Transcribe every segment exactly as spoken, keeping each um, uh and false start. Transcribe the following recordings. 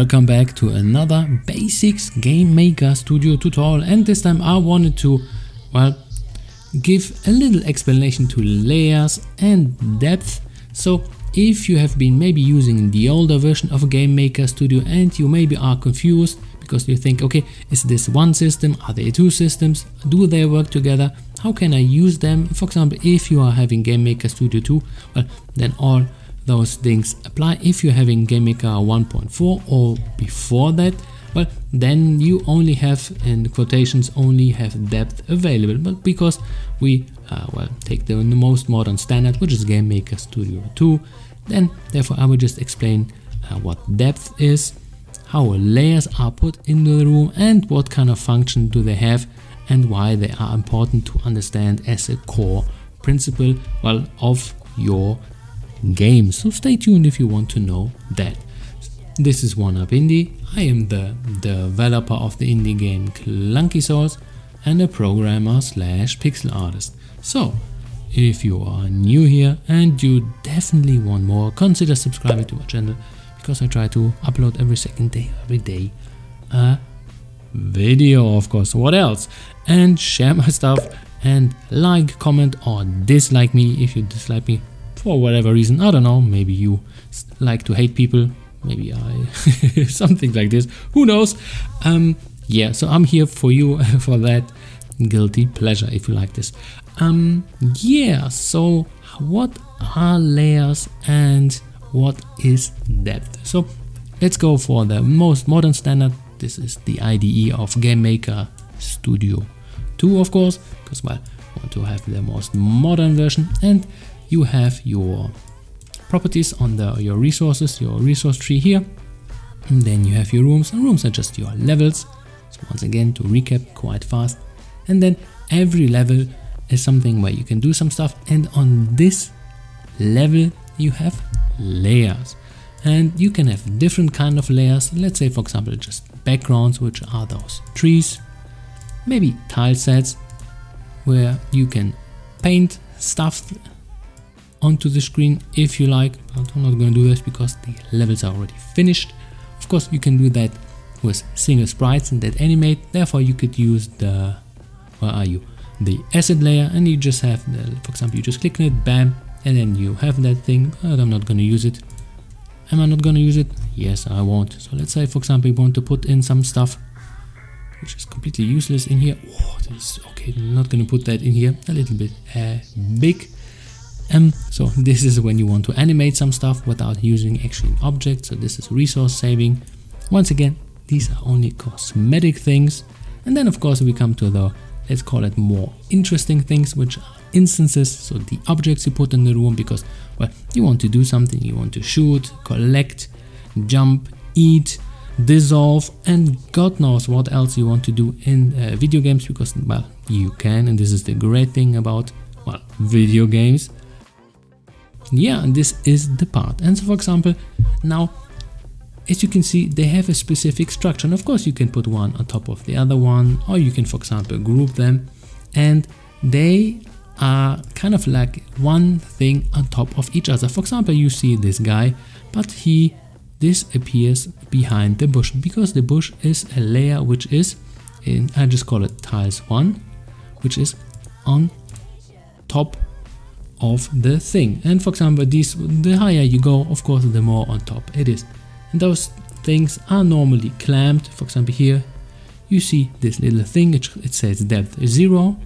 Welcome back to another Basics GameMaker Studio tutorial, and this time I wanted to, well, give a little explanation to layers and depth. So if you have been maybe using the older version of GameMaker Studio and you maybe are confused because you think, okay, is this one system, are there two systems, do they work together, how can I use them? For example, if you are having GameMaker Studio two, well, then all those things apply. If you're having GameMaker one point four or before that, well, then you only have, in quotations, only have depth available. But because we, uh, well, take the most modern standard, which is GameMaker Studio two, then therefore I will just explain uh, what depth is, how layers are put into the room, and what kind of function do they have, and why they are important to understand as a core principle, well, of your game. So stay tuned if you want to know that. This is one up Indie. I am the developer of the indie game Clunky Source and a programmer slash pixel artist. So if you are new here and you definitely want more, consider subscribing to my channel, because I try to upload every second day, every day a video, of course, what else? And share my stuff and like, comment or dislike me if you dislike me. For whatever reason, I don't know, maybe you like to hate people, maybe I, something like this, who knows. Um, yeah, so I'm here for you, for that guilty pleasure, if you like this. Um, yeah, so what are layers and what is depth? So let's go for the most modern standard. This is the I D E of GameMaker Studio two, of course, because, well, I want to have the most modern version. And you have your properties on the your resources, your resource tree here, and then you have your rooms, and rooms are just your levels. So once again, to recap quite fast, and then every level is something where you can do some stuff, and on this level you have layers, and you can have different kind of layers. Let's say, for example, just backgrounds, which are those trees, maybe tile sets where you can paint stuff onto the screen if you like, but I'm not going to do this because the levels are already finished. Of course, you can do that with single sprites and that animate. Therefore, you could use the where are you the asset layer, and you just have the, for example, you just click on it, bam, and then you have that thing. But I'm not going to use it. Am I not going to use it? Yes, I won't. So let's say, for example, you want to put in some stuff which is completely useless in here. Oh, this is okay. I'm not going to put that in here. A little bit uh, big. Um, so this is when you want to animate some stuff without using actually an object. So this is resource saving. Once again, these are only cosmetic things. And then, of course, we come to the, let's call it, more interesting things, which are instances. So the objects you put in the room because, well, you want to do something. You want to shoot, collect, jump, eat, dissolve, and God knows what else you want to do in uh, video games, because, well, you can. And this is the great thing about, well, video games. Yeah, and this is the part. And so, for example, now, as you can see, they have a specific structure, and of course you can put one on top of the other one, or you can, for example, group them, and they are kind of like one thing on top of each other. For example, you see this guy, but he disappears behind the bush, because the bush is a layer which is, in, I just call it tiles one, which is on top of the thing. And for example, these, the higher you go, of course, the more on top it is. And those things are normally clamped. For example, here you see this little thing, it, it says depth is zero.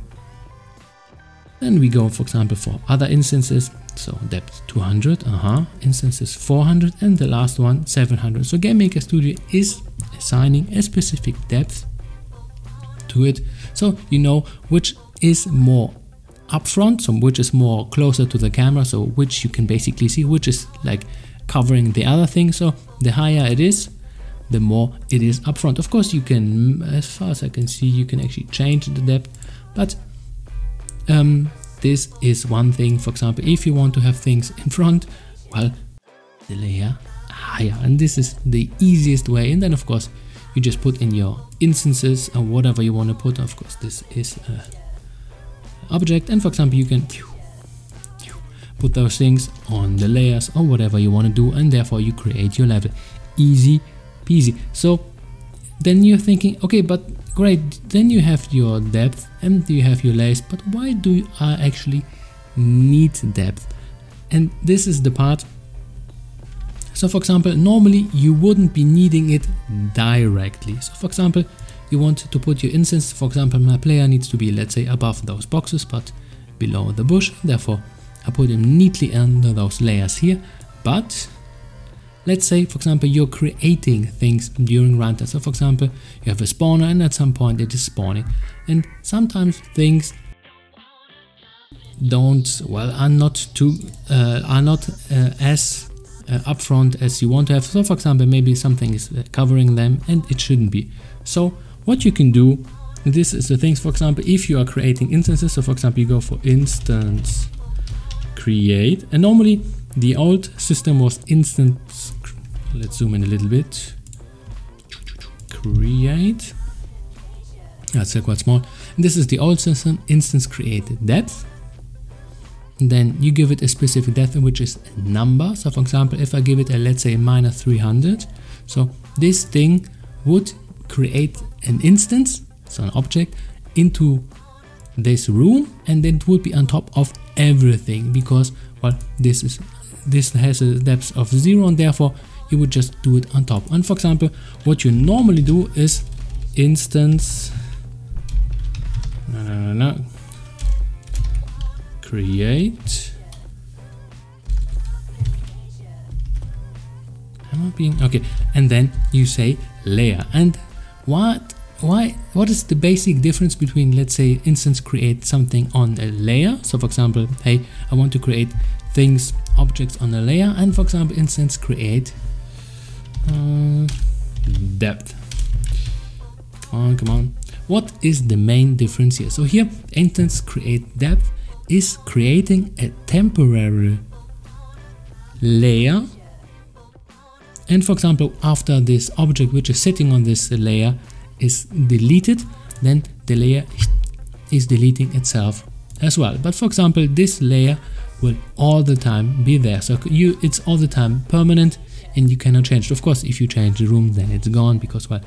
Then we go, for example, for other instances. So depth two hundred, uh-huh, instances four hundred, and the last one seven hundred. So GameMaker Studio is assigning a specific depth to it, so you know which is more up front, so which is more closer to the camera, so which you can basically see, which is like covering the other thing. So the higher it is, the more it is up front. Of course, you can, as far as I can see, you can actually change the depth, but um, this is one thing. For example, if you want to have things in front, well, the layer higher, and this is the easiest way. And then, of course, you just put in your instances or whatever you want to put. Of course, this is a object, and for example, you can put those things on the layers or whatever you want to do, and therefore you create your level. Easy peasy. So then you're thinking, okay, but great, then you have your depth and you have your layers, but why do I actually need depth? And this is the part. So for example, normally you wouldn't be needing it directly. So for example, you want to put your incense, for example, my player needs to be, let's say, above those boxes, but below the bush. Therefore, I put him neatly under those layers here. But let's say, for example, you're creating things during runtime. So for example, you have a spawner and at some point it is spawning. And sometimes things don't, well, are not too, uh, are not uh, as uh, upfront as you want to have. So for example, maybe something is covering them and it shouldn't be. So what you can do, this is the things, for example, if you are creating instances. So for example, you go for instance create, and normally the old system was instance, let's zoom in a little bit, create, that's quite small, and this is the old system, instance create depth, and then you give it a specific depth, which is a number. So for example, if I give it a, let's say, minus three hundred, so this thing would create an instance, so an object, into this room, and then it would be on top of everything, because, well, this is this has a depth of zero, and therefore you would just do it on top. And for example, what you normally do is instance no, no, no, no. create. Am I being okay? And then you say layer. And what why what is the basic difference between, let's say, instance create something on a layer? So for example, hey, I want to create things, objects on a layer, and for example, instance create uh, depth. Come on come on what is the main difference here? So here, instance create depth is creating a temporary layer, and for example, after this object which is sitting on this layer is deleted, then the layer is deleting itself as well. But for example, this layer will all the time be there, so you it's all the time permanent and you cannot change it. Of course, if you change the room, then it's gone, because, well,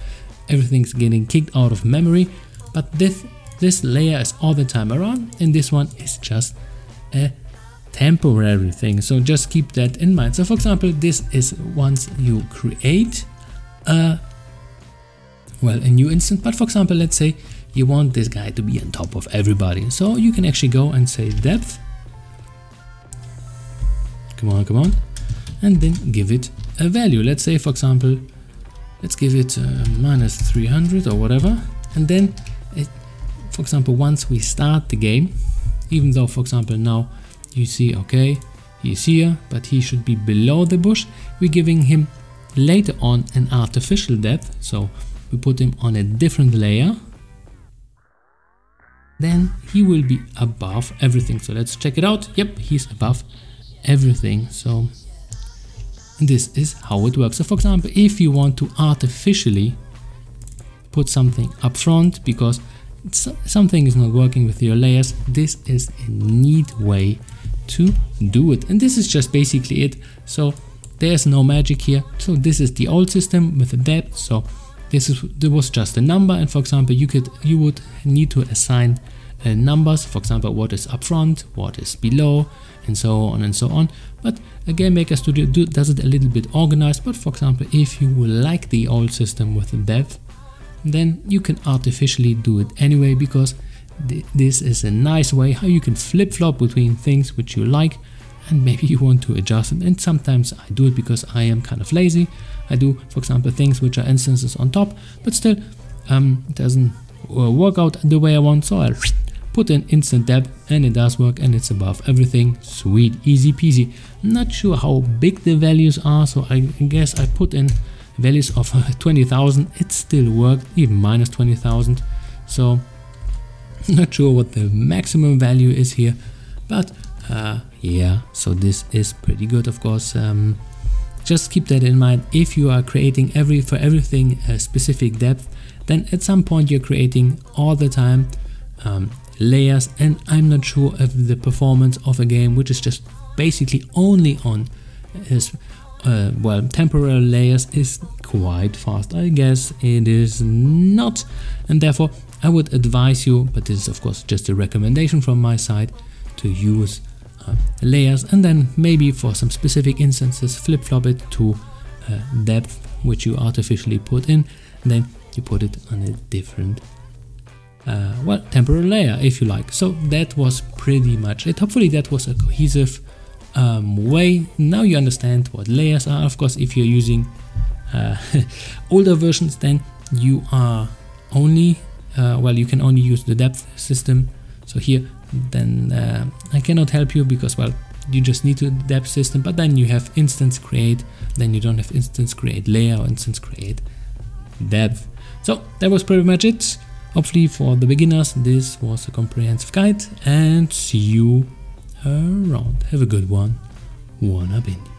everything's getting kicked out of memory. But this this layer is all the time around, and this one is just a temporary thing, so just keep that in mind. So for example, this is once you create a well, a new instance, but for example, let's say you want this guy to be on top of everybody, so you can actually go and say depth, come on, come on, and then give it a value. Let's say, for example, let's give it minus three hundred or whatever, and then it, for example, once we start the game, even though, for example, now you see, okay, he's here, but he should be below the bush, we're giving him later on an artificial depth, so we put him on a different layer, then he will be above everything. So let's check it out. Yep, he's above everything. So this is how it works. So for example, if you want to artificially put something up front because something is not working with your layers, this is a neat way to do it. And this is just basically it. So there's no magic here. So this is the old system with the depth. So This, is, this was just a number, and for example, you could you would need to assign uh, numbers, for example, what is up front, what is below, and so on and so on. But a GameMaker Studio do, does it a little bit organized. But for example, if you like the old system with the depth, then you can artificially do it anyway, because th this is a nice way how you can flip-flop between things which you like, and maybe you want to adjust it. And sometimes I do it because I am kind of lazy. I do, for example, things which are instances on top, but still um, it doesn't work out the way I want, so I put an instant depth and it does work and it's above everything. Sweet, easy peasy. I'm not sure how big the values are, so I guess I put in values of twenty thousand. It still worked, even minus twenty thousand. So I'm not sure what the maximum value is here, but uh, yeah, so this is pretty good, of course. Um, Just keep that in mind. If you are creating every for everything a specific depth, then at some point you're creating all the time um, layers, and I'm not sure if the performance of a game which is just basically only on is uh, well, temporary layers is quite fast. I guess it is not, and therefore I would advise you, but this is of course just a recommendation from my side, to use uh, layers and then maybe for some specific instances flip-flop it to uh, depth which you artificially put in, and then you put it on a different uh, well, temporary layer if you like. So that was pretty much it. Hopefully that was a cohesive um, way. Now you understand what layers are. Of course, if you're using uh, older versions, then you are only uh, well, you can only use the depth system. So here then uh, I cannot help you because, well, you just need to depth system, but then you have instance create, then you don't have instance create layer or instance create depth. So that was pretty much it. Hopefully for the beginners this was a comprehensive guide, and see you around. Have a good one. one up Indie.